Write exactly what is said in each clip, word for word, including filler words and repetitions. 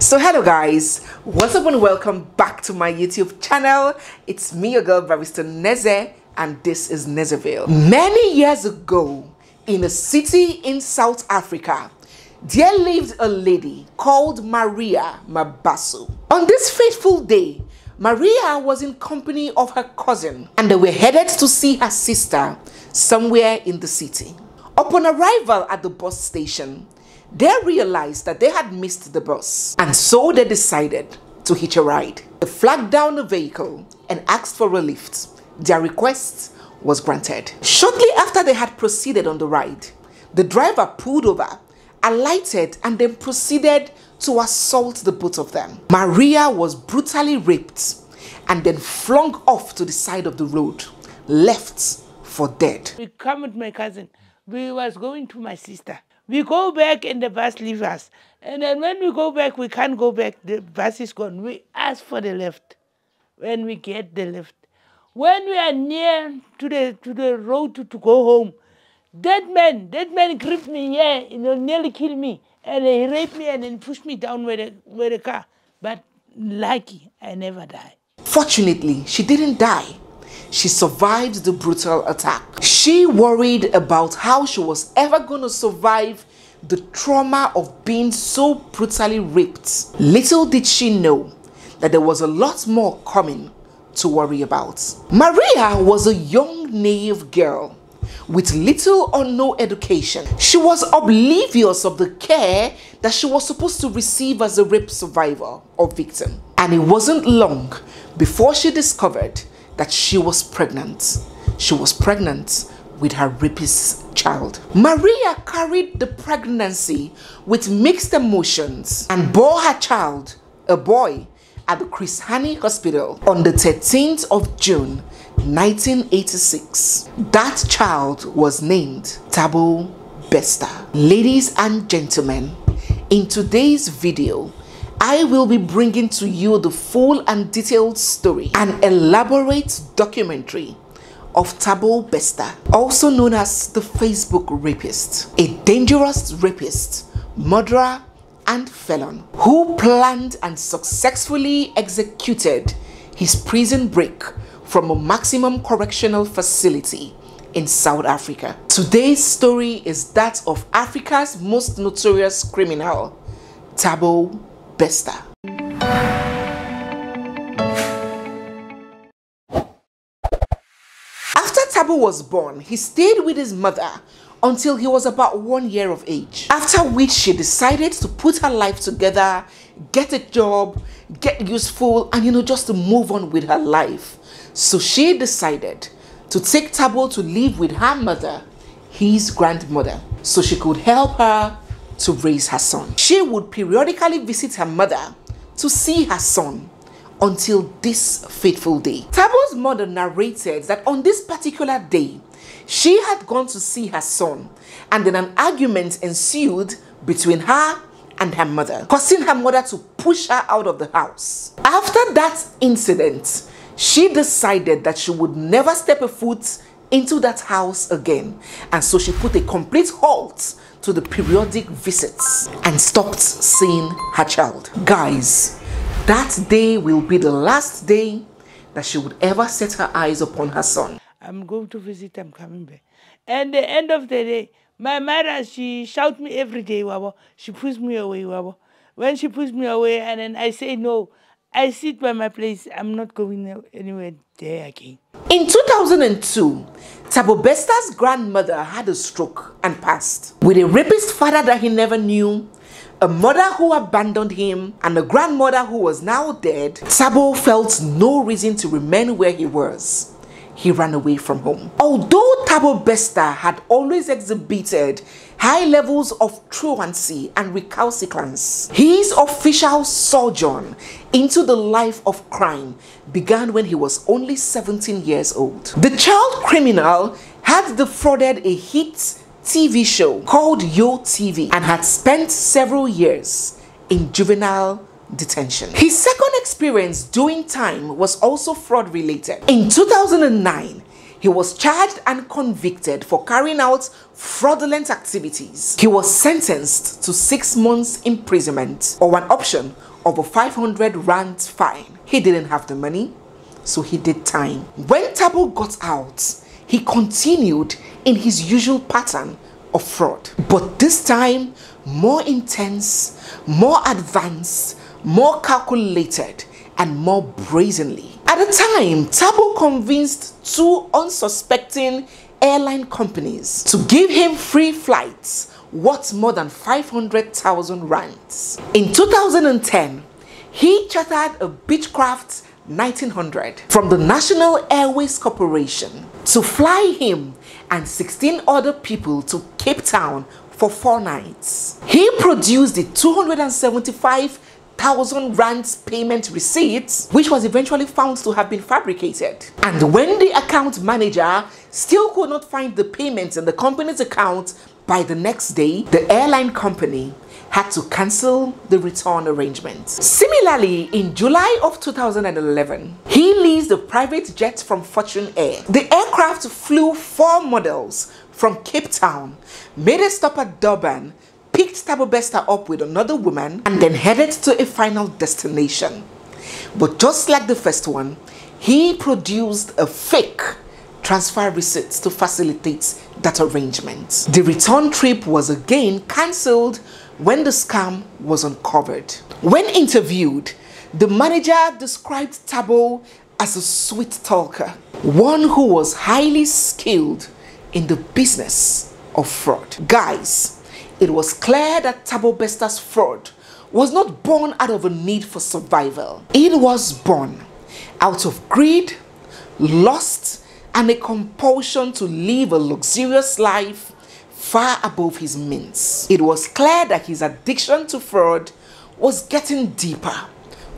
So hello guys, what's up and welcome back to my YouTube channel. It's me, your girl Barrister Neze, and this is Nezeville. Many years ago, in a city in South Africa, there lived a lady called Maria Mabaso. On this fateful day, Maria was in company of her cousin and they were headed to see her sister somewhere in the city. Upon arrival at the bus station, they realized that they had missed the bus, and so they decided to hitch a ride. They flagged down the vehicle and asked for a lift. Their request was granted. Shortly after they had proceeded on the ride, the driver pulled over, alighted, and then proceeded to assault the both of them. Maria was brutally raped and then flung off to the side of the road, left for dead. We came with my cousin. We was going to my sister. We go back and the bus leaves us. And then when we go back, we can't go back. The bus is gone. We ask for the lift. When we get the lift. When we are near to the, to the road to, to go home, that man, that man gripped me here, yeah, you know, nearly killed me. And he raped me and then pushed me down with the, with the car. But lucky, I never died. Fortunately, she didn't die. She survived the brutal attack. She worried about how she was ever going to survive the trauma of being so brutally raped. Little did she know that there was a lot more coming to worry about. Maria was a young, naive girl with little or no education. She was oblivious of the care that she was supposed to receive as a rape survivor or victim. And it wasn't long before she discovered that she was pregnant. She was pregnant with her rapist's child. Maria carried the pregnancy with mixed emotions and bore her child, a boy, at the Chris Hani Hospital on the thirteenth of June nineteen eighty-six. That child was named Thabo Bester. Ladies and gentlemen, in today's video, I will be bringing to you the full and detailed story, an elaborate documentary of Thabo Bester, also known as the Facebook rapist, a dangerous rapist, murderer and felon who planned and successfully executed his prison break from a maximum correctional facility in South Africa. Today's story is that of Africa's most notorious criminal, Thabo Bester. Bester. After Thabo was born, he stayed with his mother until he was about one year of age, after which she decided to put her life together, get a job, get useful, and you know, just to move on with her life. So she decided to take Thabo to live with her mother, his grandmother, so she could help her to raise her son. She would periodically visit her mother to see her son until this fateful day. Thabo's mother narrated that on this particular day, she had gone to see her son, and then an argument ensued between her and her mother, causing her mother to push her out of the house. After that incident, she decided that she would never step a foot into that house again, and so she put a complete halt to the periodic visits and stopped seeing her child. Guys, that day will be the last day that she would ever set her eyes upon her son. I'm going to visit, I'm coming back. And the end of the day, my mother, she shouts me every day, Wabo. She pushes me away, Wabo. When she pushes me away and then I say no, I sit by my place, I'm not going anywhere there again. In two thousand two, Thabo Bester's grandmother had a stroke and passed, with a rapist father that he never knew, a mother who abandoned him, and a grandmother who was now dead. Thabo felt no reason to remain where he was. He ran away from home. Although Thabo Bester had always exhibited high levels of truancy and recalcitrance, his official sojourn into the life of crime began when he was only seventeen years old. The child criminal had defrauded a hit T V show called Yo T V and had spent several years in juvenile detention. His second experience doing time was also fraud related. In two thousand nine, He was charged and convicted for carrying out fraudulent activities. He was sentenced to six months imprisonment or an option of a five hundred rand fine. He didn't have the money, so he did time. When Thabo got out, he continued in his usual pattern of fraud, but this time more intense, more advanced, more calculated, and more brazenly. At the time, Thabo convinced two unsuspecting airline companies to give him free flights worth more than five hundred thousand rands. In two thousand ten, he chartered a Beechcraft nineteen hundred from the National Airways Corporation to fly him and sixteen other people to Cape Town for four nights. He produced the two hundred seventy-five thousand rands payment receipts, which was eventually found to have been fabricated. And when the account manager still could not find the payments in the company's account by the next day, the airline company had to cancel the return arrangement. Similarly, in July of two thousand eleven, he leased a private jet from Fortune Air. The aircraft flew four models from Cape Town, made a stop at Durban, picked Thabo Bester up with another woman, and then headed to a final destination. But just like the first one, he produced a fake transfer receipt to facilitate that arrangement. The return trip was again cancelled when the scam was uncovered. When interviewed, the manager described Thabo as a sweet talker, one who was highly skilled in the business of fraud. Guys, it was clear that Thabo Bester's fraud was not born out of a need for survival. It was born out of greed, lust, and a compulsion to live a luxurious life far above his means. It was clear that his addiction to fraud was getting deeper,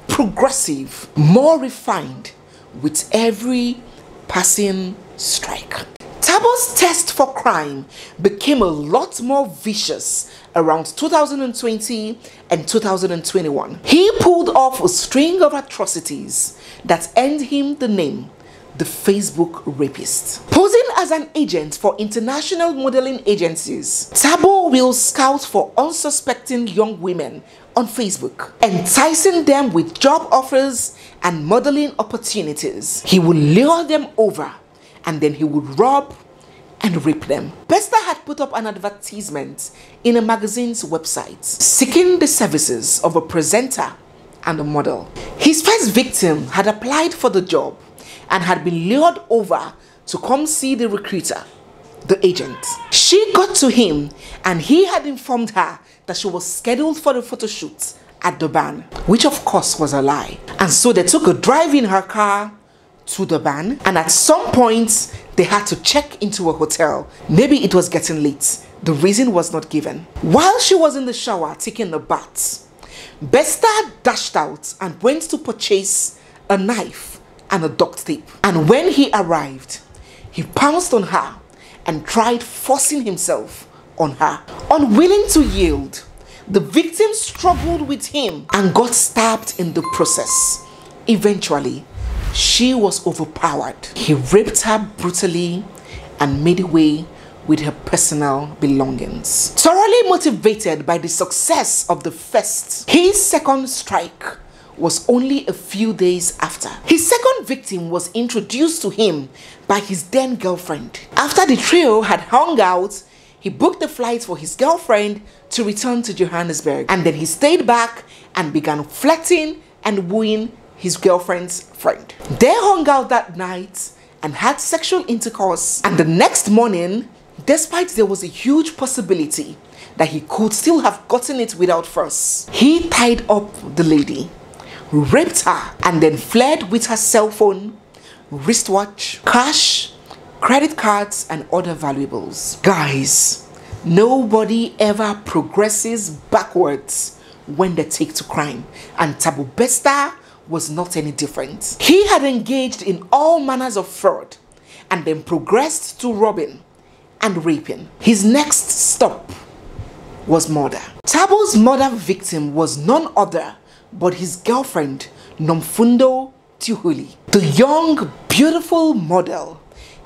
progressive, more refined with every passing strike. Thabo's test for crime became a lot more vicious around two thousand twenty and two thousand twenty-one. He pulled off a string of atrocities that earned him the name the Facebook Rapist. Posing as an agent for international modeling agencies, Thabo will scout for unsuspecting young women on Facebook, enticing them with job offers and modeling opportunities. He will lure them over, and then he would rob and rape them. Bester had put up an advertisement in a magazine's website seeking the services of a presenter and a model. His first victim had applied for the job and had been lured over to come see the recruiter, the agent. She got to him and he had informed her that she was scheduled for a photo shoot at Durban, which of course was a lie. And so they took a drive in her car to the van, and at some point they had to check into a hotel. Maybe it was getting late, the reason was not given. While she was in the shower taking a bath, Bester dashed out and went to purchase a knife and a duct tape. And when he arrived, he pounced on her and tried forcing himself on her. Unwilling to yield, the victim struggled with him and got stabbed in the process. Eventually, she was overpowered. He raped her brutally and made away with her personal belongings. Thoroughly motivated by the success of the first, his second strike was only a few days after. His second victim was introduced to him by his then girlfriend. After the trio had hung out, he booked a flight for his girlfriend to return to Johannesburg, and then he stayed back and began flirting and wooing his girlfriend's friend. They hung out that night and had sexual intercourse, and the next morning, despite there was a huge possibility that he could still have gotten it without fuss, he tied up the lady, raped her, and then fled with her cell phone, wristwatch, cash, credit cards, and other valuables. Guys, nobody ever progresses backwards when they take to crime, and Thabo Bester was not any different. He had engaged in all manners of fraud and then progressed to robbing and raping. His next stop was murder. Thabo's murder victim was none other but his girlfriend, Nomfundo Tihuli. The young, beautiful model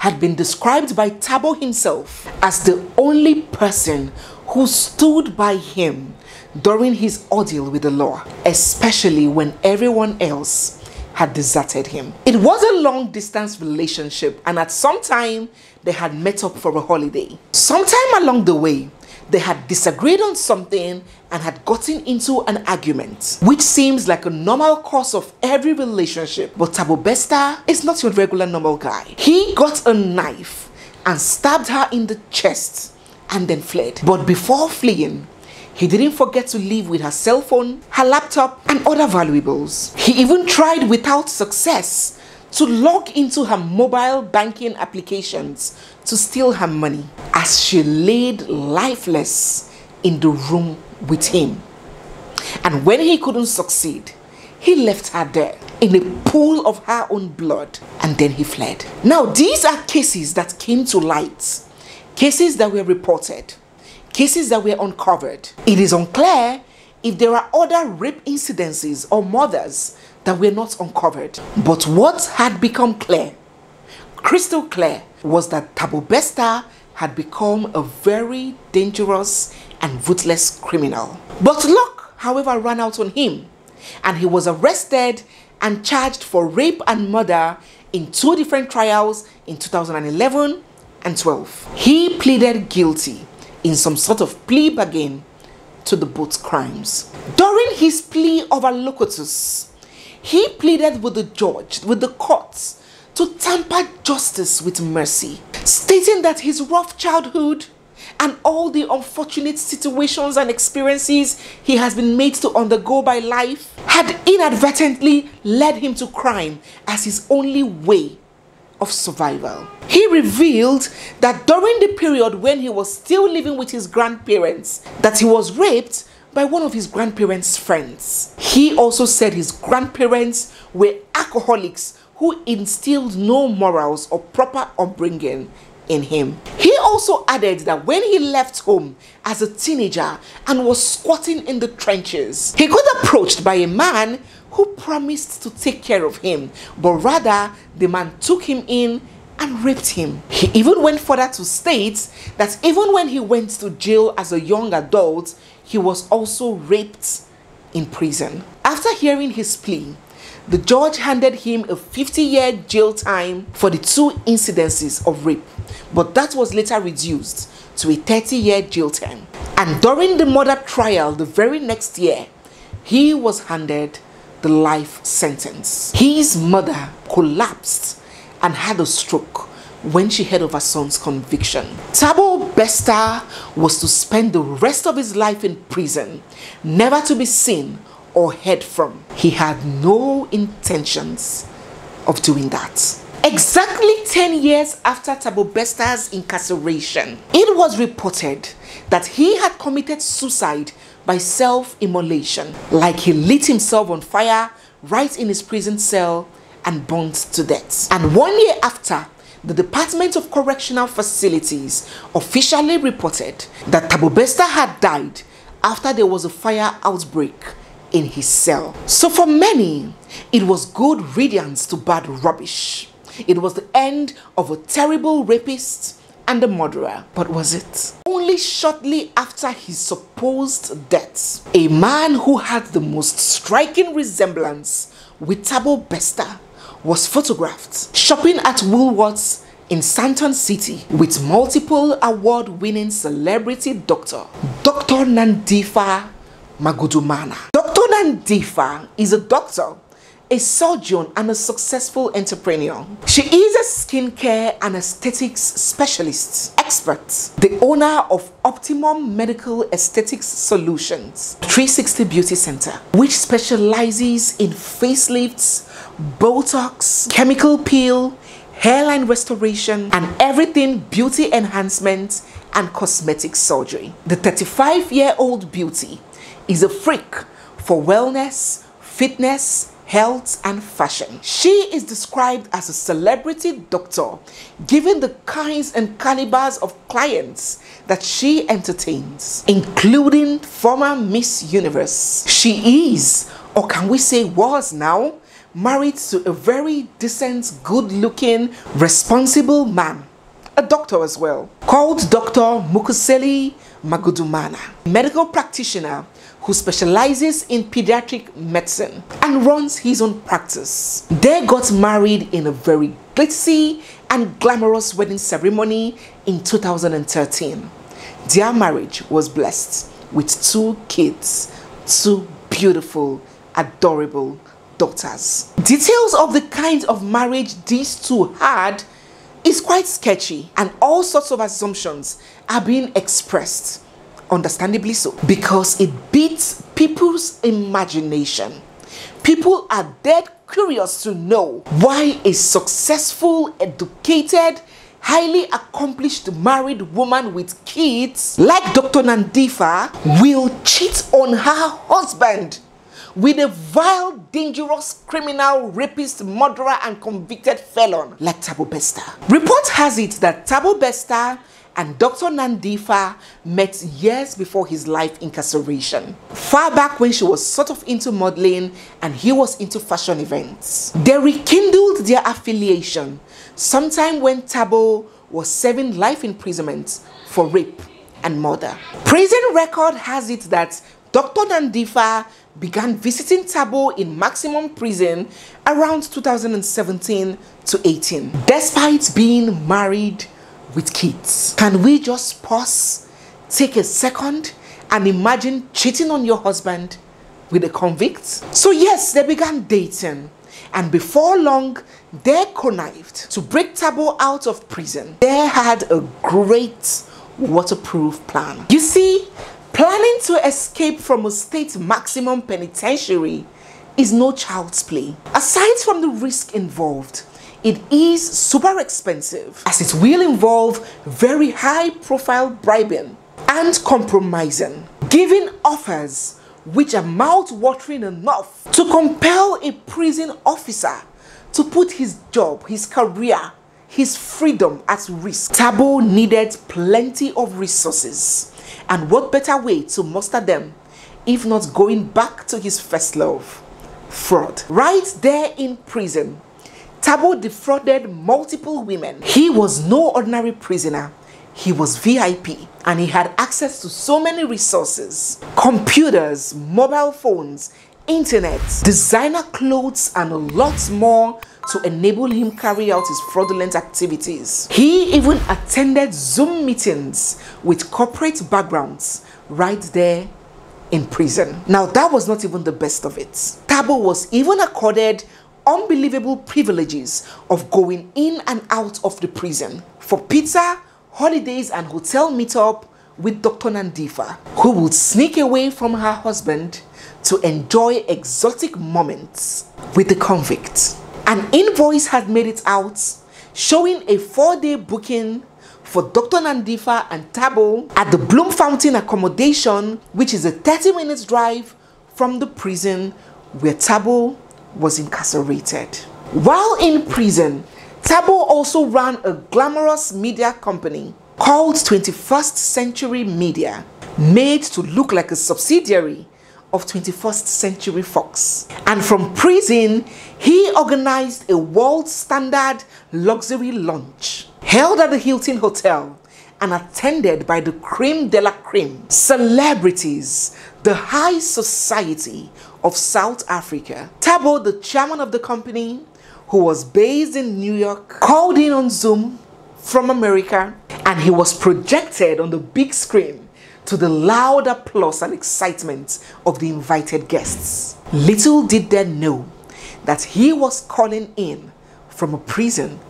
had been described by Thabo himself as the only person who stood by him during his ordeal with the law, especially when everyone else had deserted him. It was a long-distance relationship, and at some time, they had met up for a holiday. Sometime along the way, they had disagreed on something and had gotten into an argument, which seems like a normal course of every relationship. But Thabo Bester is not your regular normal guy. He got a knife and stabbed her in the chest and then fled. But before fleeing, he didn't forget to leave with her cell phone, her laptop, and other valuables. He even tried without success to log into her mobile banking applications to steal her money as she laid lifeless in the room with him. And when he couldn't succeed, he left her there in a pool of her own blood, and then he fled. Now, these are cases that came to light, cases that were reported, cases that were uncovered. It is unclear if there are other rape incidences or murders that were not uncovered. But what had become clear, crystal clear, was that Thabo Bester had become a very dangerous and ruthless criminal. But luck, however, ran out on him, and he was arrested and charged for rape and murder in two different trials in two thousand eleven and twelve. He pleaded guilty in some sort of plea bargain to the both crimes. During his plea over locutus, he pleaded with the judge, with the courts, to temper justice with mercy, stating that his rough childhood and all the unfortunate situations and experiences he has been made to undergo by life had inadvertently led him to crime as his only way of survival. He revealed that during the period when he was still living with his grandparents, that he was raped by one of his grandparents' friends. He also said his grandparents were alcoholics who instilled no morals or proper upbringing in him. He also added that when he left home as a teenager and was squatting in the trenches, he got approached by a man who promised to take care of him, but rather the man took him in and raped him. He even went further to state that even when he went to jail as a young adult, he was also raped in prison. After hearing his plea, the judge handed him a fifty year jail time for the two incidences of rape, but that was later reduced to a thirty year jail time. And during the murder trial the very next year, he was handed the life sentence. His mother collapsed and had a stroke when she heard of her son's conviction. Thabo Bester was to spend the rest of his life in prison, never to be seen or heard from. He had no intentions of doing that. Exactly ten years after Thabo Bester's incarceration, it was reported that he had committed suicide by self-immolation, like he lit himself on fire right in his prison cell and burned to death. And one year after, the Department of Correctional Facilities officially reported that Thabo Bester had died after there was a fire outbreak in his cell. So for many, it was good riddance to bad rubbish. It was the end of a terrible rapist and a murderer. But was it? Only shortly after his supposed death, a man who had the most striking resemblance with Thabo Bester was photographed shopping at Woolworths in Sandton City with multiple award-winning celebrity doctor, Dr. Nandipha Magudumana. Doctor Nandipha is a doctor, a surgeon, and a successful entrepreneur. She is a skincare and aesthetics specialist, expert, the owner of Optimum Medical Aesthetics Solutions, three sixty Beauty Center, which specializes in facelifts, Botox, chemical peel, hairline restoration, and everything beauty enhancement and cosmetic surgery. The thirty-five year old beauty is a freak for wellness, fitness, health, and fashion. She is described as a celebrity doctor, given the kinds and calibers of clients that she entertains, including former Miss Universe. She is, or can we say was now, married to a very decent, good-looking, responsible man, a doctor as well, called Doctor Mukuseli Magudumana, a medical practitioner who specializes in pediatric medicine and runs his own practice. They got married in a very glitzy and glamorous wedding ceremony in two thousand thirteen. Their marriage was blessed with two kids, two beautiful, adorable daughters. Details of the kind of marriage these two had is quite sketchy, and all sorts of assumptions are being expressed, understandably so, because it beats people's imagination. People are dead curious to know why a successful, educated, highly accomplished married woman with kids like Doctor Nandipha will cheat on her husband with a vile, dangerous criminal, rapist, murderer, and convicted felon like Thabo Bester. Report has it that Thabo Bester and Doctor Nandipha met years before his life incarceration, far back when she was sort of into modeling and he was into fashion events. They rekindled their affiliation sometime when Thabo was serving life imprisonment for rape and murder. Prison record has it that Doctor Nandipha began visiting Thabo in maximum prison around two thousand seventeen to eighteen, despite being married with kids. Can we just pause, take a second, and imagine cheating on your husband with a convict? So yes, they began dating, and before long, they connived to break Thabo out of prison. They had a great waterproof plan. You see, planning to escape from a state maximum penitentiary is no child's play. Aside from the risk involved, it is super expensive, as it will involve very high profile bribing and compromising, giving offers which are mouth-watering enough to compel a prison officer to put his job, his career, his freedom at risk. Thabo needed plenty of resources, and what better way to muster them if not going back to his first love, fraud. Right there in prison, Thabo defrauded multiple women. He was no ordinary prisoner. He was V I P, and he had access to so many resources: computers, mobile phones, internet, designer clothes, and a lot more to enable him carry out his fraudulent activities. He even attended Zoom meetings with corporate backgrounds right there in prison. Now, that was not even the best of it. Thabo was even accorded unbelievable privileges of going in and out of the prison for pizza, holidays, and hotel meetup with Doctor Nandipha, who would sneak away from her husband to enjoy exotic moments with the convict. An invoice had made it out showing a four-day booking for Doctor Nandipha and Thabo at the Bloemfontein accommodation, which is a thirty minutes drive from the prison where Thabo was incarcerated. While in prison, Thabo also ran a glamorous media company called twenty-first century media, made to look like a subsidiary of twenty-first century fox. And from prison, he organized a world standard luxury lunch held at the Hilton Hotel and attended by the creme de la creme, celebrities, the high society of South Africa. Thabo, the chairman of the company, who was based in New York, called in on Zoom from America, and he was projected on the big screen to the loud applause and excitement of the invited guests. Little did they know that he was calling in from a prison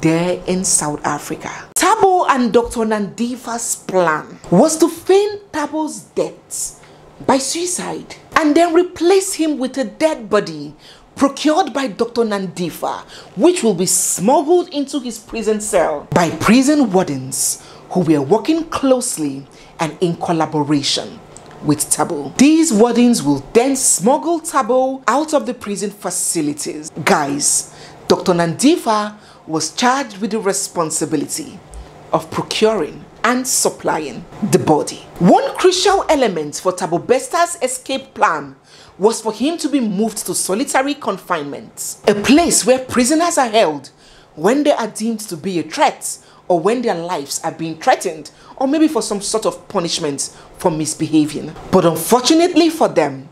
there in South Africa. Thabo and Doctor Nandipha's plan was to feign Thabo's death by suicide and then replace him with a dead body procured by Doctor Nandipha, which will be smuggled into his prison cell by prison wardens who were working closely and in collaboration with Thabo. These wardens will then smuggle Thabo out of the prison facilities. Guys, Doctor Nandipha was charged with the responsibility of procuring and supplying the body. One crucial element for Thabo Bester's escape plan was for him to be moved to solitary confinement, a place where prisoners are held when they are deemed to be a threat or when their lives are being threatened, or maybe for some sort of punishment for misbehaving. But unfortunately for them,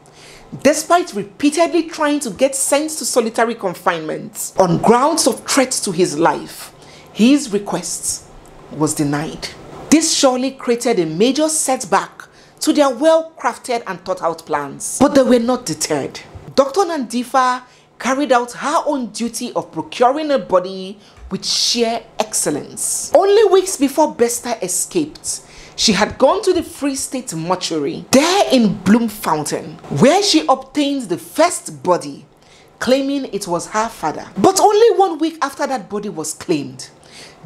despite repeatedly trying to get sent to solitary confinement on grounds of threats to his life, his request was denied. This surely created a major setback to their well-crafted and thought-out plans. But they were not deterred. Doctor Nandipha carried out her own duty of procuring a body with sheer excellence. Only weeks before Bester escaped, she had gone to the Free State Mortuary, there in Bloemfontein, where she obtained the first body, claiming it was her father. But only one week after that body was claimed,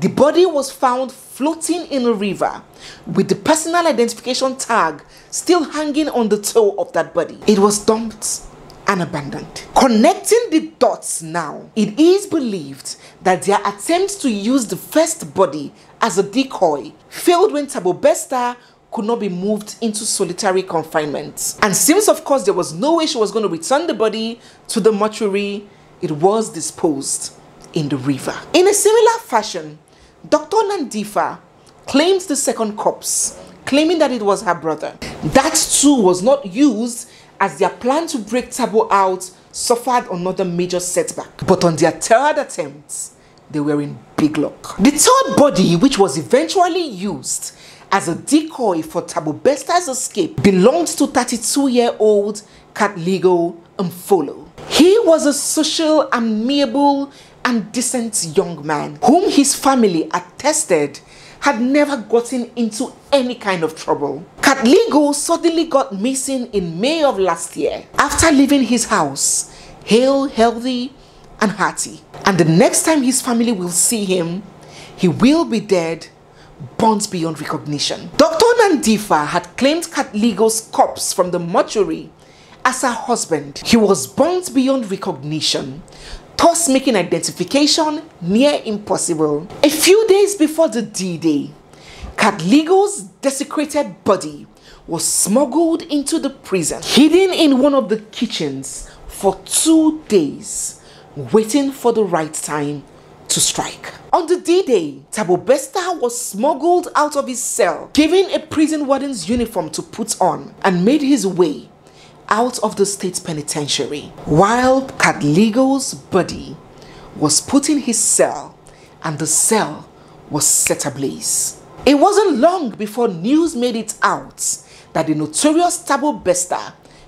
the body was found floating in a river with the personal identification tag still hanging on the toe of that body. It was dumped and abandoned. Connecting the dots now, it is believed that their attempt to use the first body as a decoy failed when Thabo Bester could not be moved into solitary confinement. And since of course there was no way she was going to return the body to the mortuary, it was disposed in the river. In a similar fashion, Doctor Nandipha claims the second corpse, claiming that it was her brother. That too was not used, as their plan to break Thabo out suffered another major setback. But on their third attempt, they were in big luck. The third body, which was eventually used as a decoy for Thabo Bester's escape, belonged to thirty-two-year-old Katlego Mfolo. He was a social, amiable, and decent young man whom his family attested had never gotten into any kind of trouble. Katlego suddenly got missing in May of last year after leaving his house, hale, healthy, and hearty. And the next time his family will see him, he will be dead, burnt beyond recognition. Doctor Nandipha had claimed Katlego's corpse from the mortuary as her husband. He was burnt beyond recognition, thus making identification near impossible. A few days before the D-Day, Katlego's desecrated body was smuggled into the prison, hidden in one of the kitchens for two days, waiting for the right time to strike. On the D-Day, Thabo Bester was smuggled out of his cell, given a prison warden's uniform to put on, and made his way out of the state penitentiary, while Katlego's body was put in his cell and the cell was set ablaze. It wasn't long before news made it out that the notorious Thabo Bester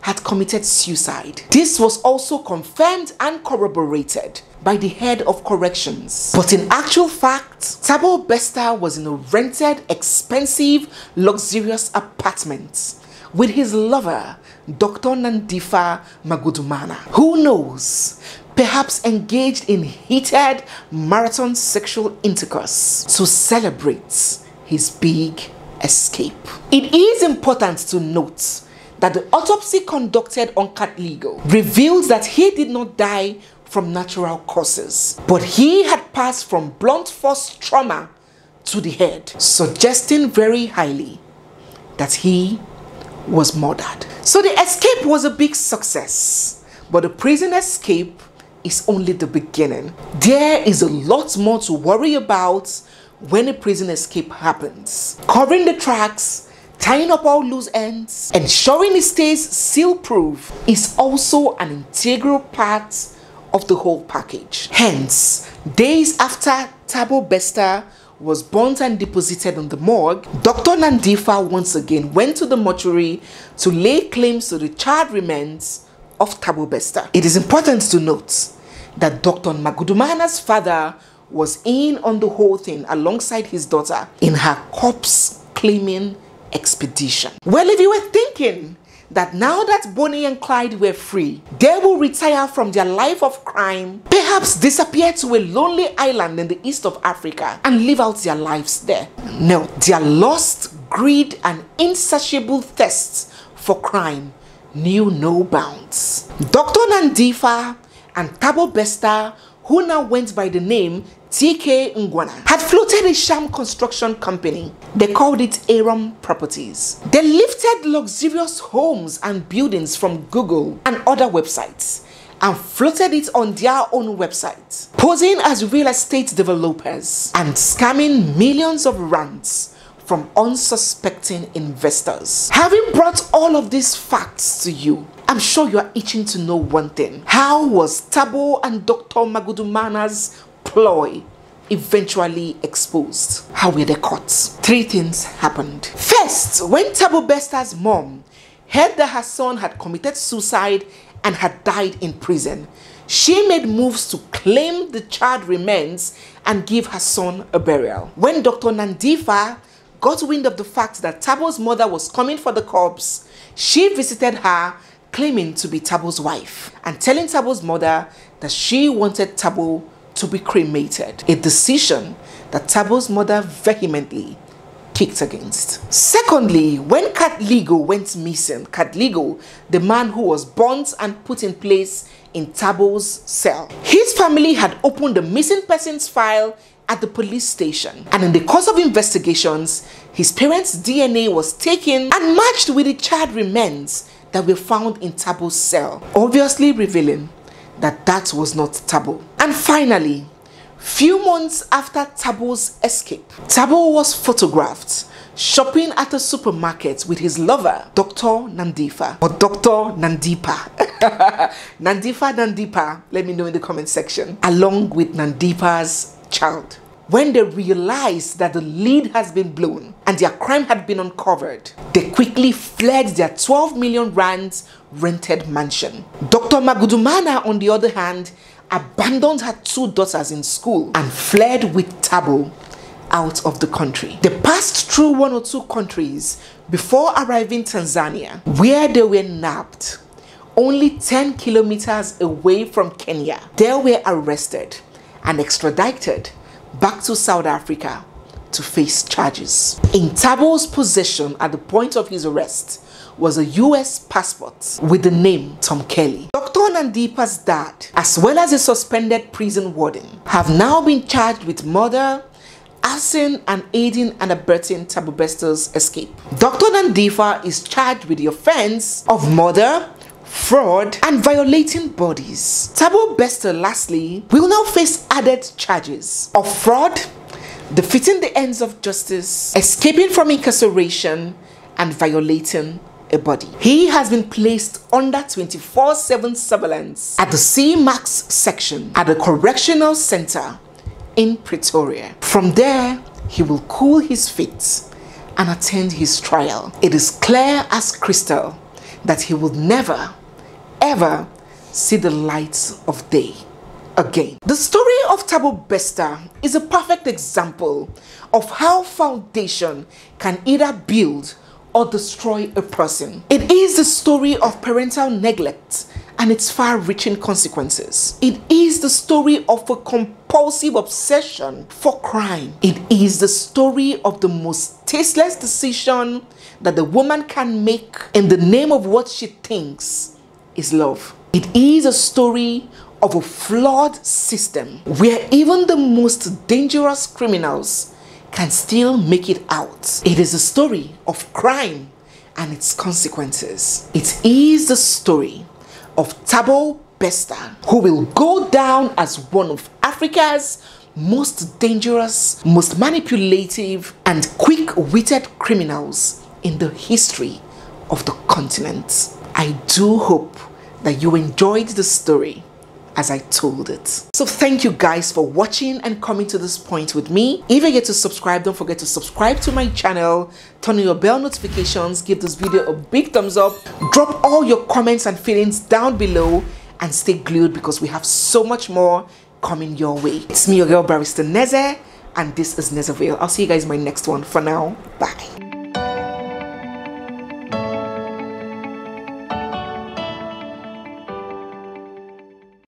had committed suicide. This was also confirmed and corroborated by the head of corrections. But in actual fact, Thabo Bester was in a rented, expensive, luxurious apartment with his lover, Doctor Nandipha Magudumana. Who knows, perhaps engaged in heated marathon sexual intercourse to celebrate his big escape. It is important to note that the autopsy conducted on Katlego reveals that he did not die from natural causes, but he had passed from blunt force trauma to the head, suggesting very highly that he was murdered. So the escape was a big success, but the prison escape is only the beginning. There is a lot more to worry about when a prison escape happens. Covering the tracks, tying up all loose ends, ensuring it stays seal-proof is also an integral part of the whole package. Hence, days after Thabo Bester was burnt and deposited on the morgue, Doctor Nandipha once again went to the mortuary to lay claims to the charred remains of Thabo Bester. It is important to note that Doctor Magudumana's father was in on the whole thing alongside his daughter in her corpse-claiming expedition. Well, if you were thinking that now that Bonnie and Clyde were free, they will retire from their life of crime, perhaps disappear to a lonely island in the east of Africa and live out their lives there. No, their lust, greed, and insatiable thirst for crime knew no bounds. Doctor Nandipha and Thabo Bester, who now went by the name T K Nguana, had floated a sham construction company. They called it ARAM Properties. They lifted luxurious homes and buildings from Google and other websites and floated it on their own website, posing as real estate developers and scamming millions of rands from unsuspecting investors. Having brought all of these facts to you, I'm sure you are itching to know one thing. How was Thabo and Doctor Magudumana's ploy eventually exposed? How were they caught? Three things happened. First, when Thabo Bester's mom heard that her son had committed suicide and had died in prison, she made moves to claim the child remains and give her son a burial. When Doctor Nandipha got wind of the fact that Thabo's mother was coming for the corpse, she visited her, claiming to be Thabo's wife and telling Thabo's mother that she wanted Thabo to be cremated, a decision that Thabo's mother vehemently kicked against. Secondly, when Katlego went missing, Katlego, the man who was burnt and put in place in Thabo's cell, his family had opened the missing persons file at the police station, and in the course of investigations, his parents' D N A was taken and matched with the child remains that were found in Thabo's cell, obviously revealing that that was not Thabo. And finally, few months after Thabo's escape, Thabo was photographed shopping at a supermarket with his lover, Doctor Nandipha, or Doctor Nandipha. Nandipha, Nandipha, let me know in the comment section, along with Nandipha's child. When they realized that the lead has been blown and their crime had been uncovered, they quickly fled their twelve million rand rented mansion. Doctor Magudumana, on the other hand, abandoned her two daughters in school and fled with Thabo out of the country. They passed through one or two countries before arriving Tanzania, where they were nabbed. Only ten kilometers away from Kenya, they were arrested and extradited back to South Africa to face charges. In Thabo's possession at the point of his arrest was a U S passport with the name Tom Kelly. Doctor Nandipha's dad, as well as a suspended prison warden, have now been charged with murder, arson, and aiding and abetting Thabo Bester's escape. Doctor Nandipha is charged with the offense of murder, fraud, and violating bodies. Thabo Bester, lastly, will now face added charges of fraud, defeating the ends of justice, escaping from incarceration, and violating a body. He has been placed under twenty-four seven surveillance at the C-Max section at the Correctional Center in Pretoria. From there, he will cool his feet and attend his trial. It is clear as crystal that he will never, ever see the light of day again. The story of Thabo Bester is a perfect example of how foundation can either build or destroy a person. It is the story of parental neglect and its far-reaching consequences. It is the story of a compulsive obsession for crime. It is the story of the most tasteless decision that the woman can make in the name of what she thinks is love. It is a story of a flawed system where even the most dangerous criminals can still make it out. It is a story of crime and its consequences. It is the story of Thabo Bester, who will go down as one of Africa's most dangerous, most manipulative, and quick-witted criminals in the history of the continent. I do hope that you enjoyed the story as I told it. So thank you guys for watching and coming to this point with me. If you get to subscribe, don't forget to subscribe to my channel, turn on your bell notifications, give this video a big thumbs up, drop all your comments and feelings down below, and stay glued because we have so much more coming your way. It's me, your girl Barrister Neze, and this is Nezeville. I'll see you guys in my next one. For now, bye.